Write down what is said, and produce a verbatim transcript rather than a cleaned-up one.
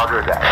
Roger that.